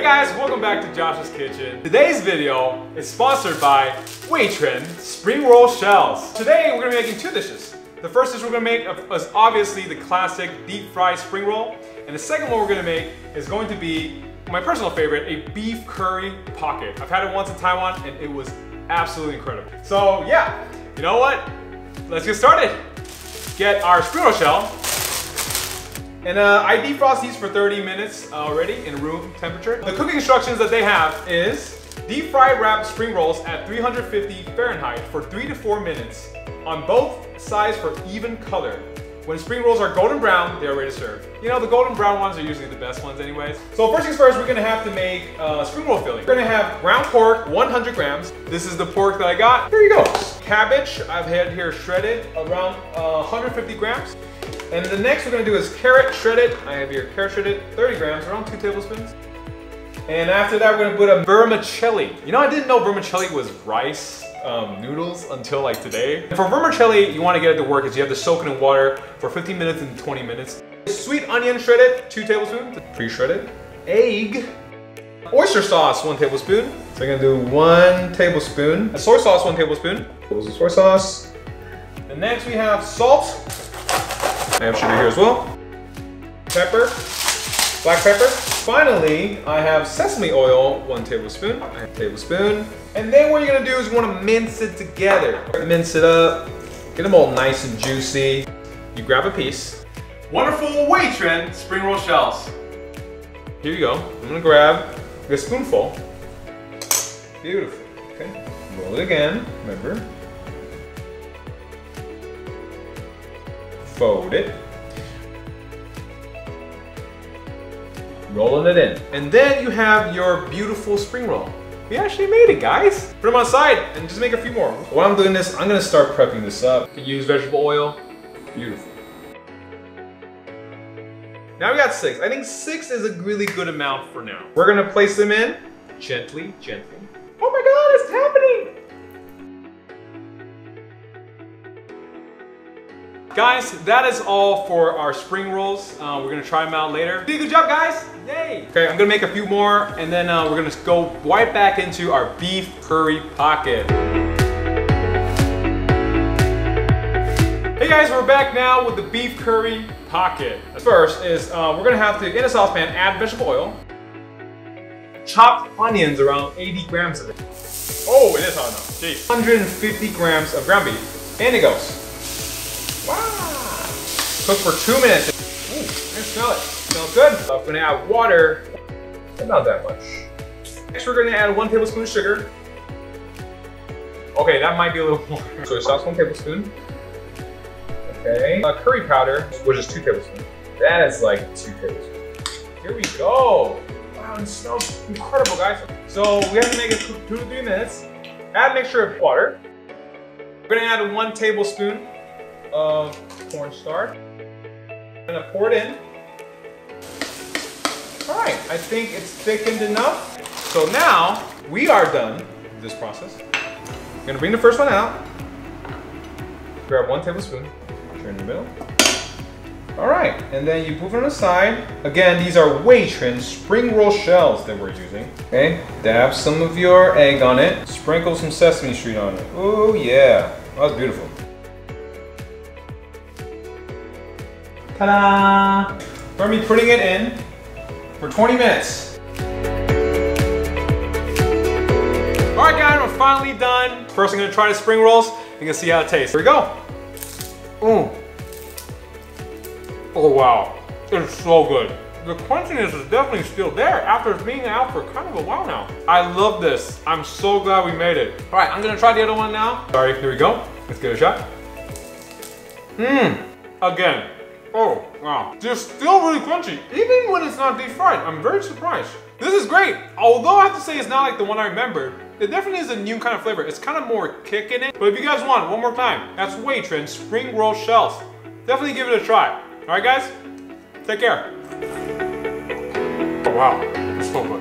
Hey guys, welcome back to Josh's Kitchen. Today's video is sponsored by Weichuan Spring Roll Shells. Today we're going to be making two dishes. The first dish we're going to make is obviously the classic deep fried spring roll. And the second one we're going to make is going to be my personal favorite, a beef curry pocket. I've had it once in Taiwan and it was absolutely incredible. So yeah, you know what? Let's get started. Get our spring roll shell. And I defrost these for 30 minutes already in room temperature. The cooking instructions that they have is deep fry wrapped spring rolls at 350 Fahrenheit for 3 to 4 minutes on both sides for even color. When spring rolls are golden brown, they are ready to serve. You know, the golden brown ones are usually the best ones anyways. So first things first, we're gonna have to make spring roll filling. We're gonna have ground pork, 100 grams. This is the pork that I got. Here you go. Cabbage, I've had here shredded around 150 grams. And the next we're gonna do is carrot shredded. I have here carrot shredded, 30 grams, around 2 tablespoons. And after that, we're gonna put a vermicelli. You know, I didn't know vermicelli was rice noodles until like today. And for vermicelli, you wanna get it to work is you have to soak it in water for 15 minutes and 20 minutes. Sweet onion shredded, 2 tablespoons, pre-shredded. Egg, oyster sauce, 1 tablespoon. So I'm gonna do 1 tablespoon. Soy sauce, 1 tablespoon. Soy sauce. And next we have salt. I have sugar here as well. Pepper, black pepper. Finally, I have sesame oil, 1 tablespoon, a tablespoon. And then what you're gonna do is you wanna mince it together. Mince it up, get them all nice and juicy. You grab a piece. Wonderful Weichuan spring roll shells. Here you go. I'm gonna grab a spoonful. Beautiful, okay. Roll it again, remember. Fold it, rolling it in. And then you have your beautiful spring roll. We actually made it, guys. Put them on the side and just make a few more. While I'm doing this, I'm gonna start prepping this up. You can use vegetable oil, beautiful. Now we got 6. I think 6 is a really good amount for now. We're gonna place them in gently, gently. Oh my God, it's happening. Guys, that is all for our spring rolls. We're gonna try them out later. Did a good job, guys, yay! Okay, I'm gonna make a few more and then we're gonna go right back into our beef curry pocket. Hey guys, we're back now with the beef curry pocket. First is we're gonna have to, in a saucepan, add vegetable oil. Chopped onions, around 80 grams of it. Oh, it is hot enough, jeez. 150 grams of ground beef, and it goes. Wow. Cook for 2 minutes. Ooh, I can smell it. Smells good. So I'm gonna add water, but not that much. Next, we're gonna add 1 tablespoon of sugar. Okay, that might be a little more. Soy sauce, 1 tablespoon. Okay. Curry powder, which is 2 tablespoons. That is like 2 tablespoons. Here we go. Wow, it smells incredible, guys. So we have to make it cook 2 to 3 minutes. Add a mixture of water. We're gonna add 1 tablespoon of cornstarch. I'm gonna pour it in. All right, I think it's thickened enough. So now we are done with this process. I'm gonna bring the first one out. Grab 1 tablespoon, turn in the middle. All right, and then you move it on the side. Again, these are Weichuan spring roll shells that we're using. Okay, dab some of your egg on it. Sprinkle some sesame seed on it. Oh yeah, that's beautiful. Ta-da! We're gonna be putting it in for 20 minutes. All right, guys, we're finally done. First, I'm gonna try the spring rolls. You can see how it tastes. Here we go. Mm. Oh wow, it's so good. The crunchiness is definitely still there after it's being out for kind of a while now. I love this. I'm so glad we made it. All right, I'm gonna try the other one now. All right, here we go. Let's give it a shot. Mmm. Again. Oh, wow. They're still really crunchy, even when it's not deep fried. I'm very surprised. This is great. Although I have to say it's not like the one I remembered. It definitely is a new kind of flavor. It's kind of more kick in it. But if you guys want, one more time, that's Weichuan spring roll shells. Definitely give it a try. All right, guys? Take care. Oh, wow. It's so good.